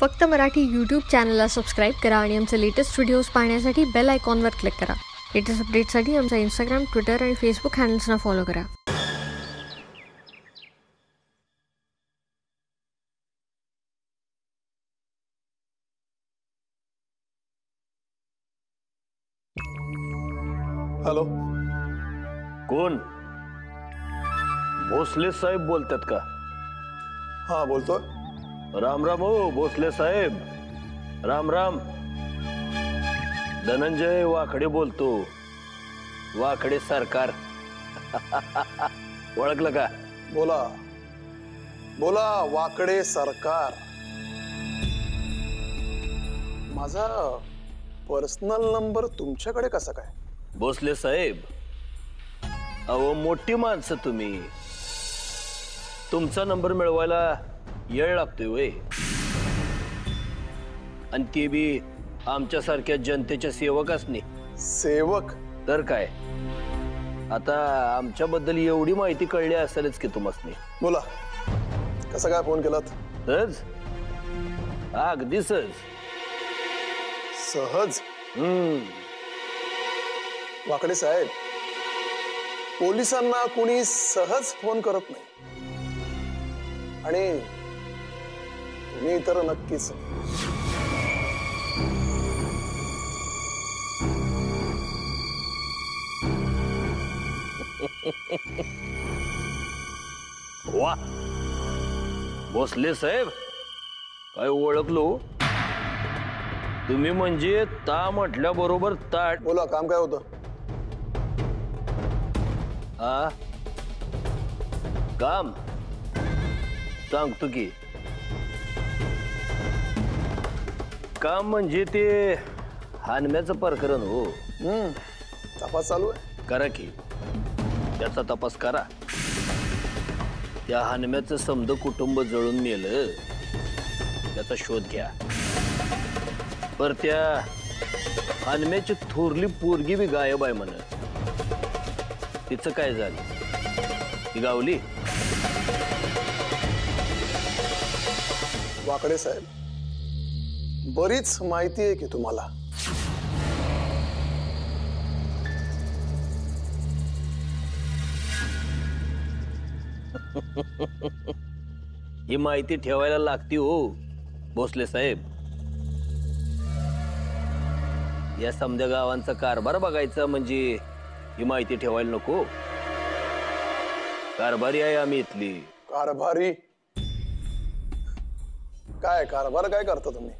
फक्त मराठी यूट्यूब चॅनलला सबस्क्राइब करा आणि आमचे लेटेस्ट व्हिडिओज पाहण्यासाठी बेल आयकॉनवर क्लिक करा। लेटेस्ट अपडेट्ससाठी आमचा इंस्टाग्राम, ट्विटर आणि फेसबुक हँडल्सना फॉलो करा। हेलो, कोण? भोसले साहेब बोलतात का? हाँ, बोलतोय। राम राम हो भोसले साहेब। राम राम, धनंजय वाखडे बोलतो, वाखडे सरकार। ओळखलं का? बोला बोला, वाखडे सरकार। माझा पर्सनल नंबर तुमच्याकडे कसा काय? भोसले साहेब, अहो मोठी माणसं तुम्ही, तुमचा नंबर मिळवायला वेळ लागतोय होय, आणि ते बी आमच्यासारख्या जनतेच्या सेवकासनी। सेवक तर काय, आता आमच्याबद्दल एवढी माहिती कळली असेलच की तुम्हाला। बोला, कसा काय फोन केलात? सहज, अगदी सहज सहज। वाखडे साहेब, पोलिसांना कोणी सहज फोन करत नाही, आणि मी तर नक्कीच। वा भोसले साहेब, काय ओळखलो तुम्ही, म्हणजे ता म्हटल्याबरोबर ताट। बोला, काम काय होतं? आ, काम सांगतो की। काम म्हणजे ते हानम्याचं प्रकरण हो। तपास चालू आहे? करा की, त्याचा तपास करा। त्या हानम्याचं समद कुटुंब जळून नेलं, त्याचा शोध घ्या। पर त्या हानम्याची थोरली पोरगी बी गायब आहे म्हण, तिचं काय झालं? गावली? वाखडे साहेब, बरीच माहिती आहे की तुम्हाला। ही माहिती ठेवायला लागती हो भोसले साहेब। या समद्या गावांचा कारभार बघायचा म्हणजे ही माहिती ठेवायला नको। कारभारी आहे आम्ही इथली। कारभारी? काय कारभार काय करता तुम्ही?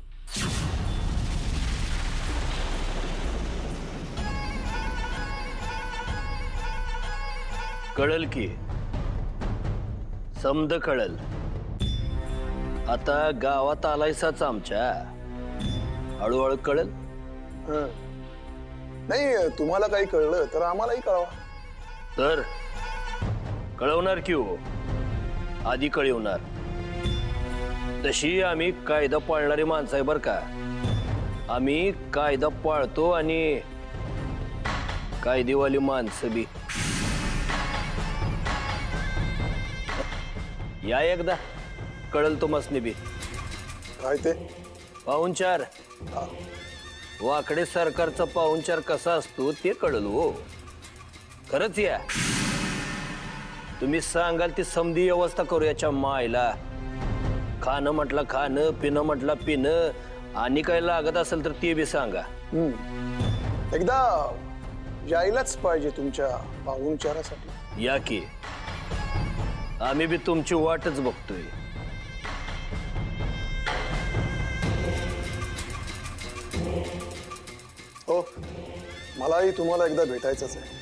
कळल की, समद कळल। आता गावात आलायसाच आमच्या, हळूहळू कळल। नाही, तुम्हाला काही कळलं तर आम्हालाही कळवा। तर कळवणार की हो, आधी कळवणार। तशी आम्ही कायदा पाळणारी माणसं आहे बरं का। आम्ही कायदा पाळतो आणि कायदेवाली माणसं बी। या एकदा, कळल तुम्हासनी बी। काय ते पाहुणचार? वाखडे सरकारचा पाहुणचार कसा असतो ते कळलं हो। खरंच या, तुम्ही सांगाल ती समधी व्यवस्था करू। याच्या मायला खाणं म्हटलं खाणं, पिणं म्हटलं पिणं, आणि काय लागत असेल तर ते बी सांगा। एकदा यायलाच पाहिजे तुमच्या पाहुणचारासाठी। या की, आम्ही बी तुमची वाटच बघतोय। हो, मलाही तुम्हाला एकदा भेटायचंच आहे।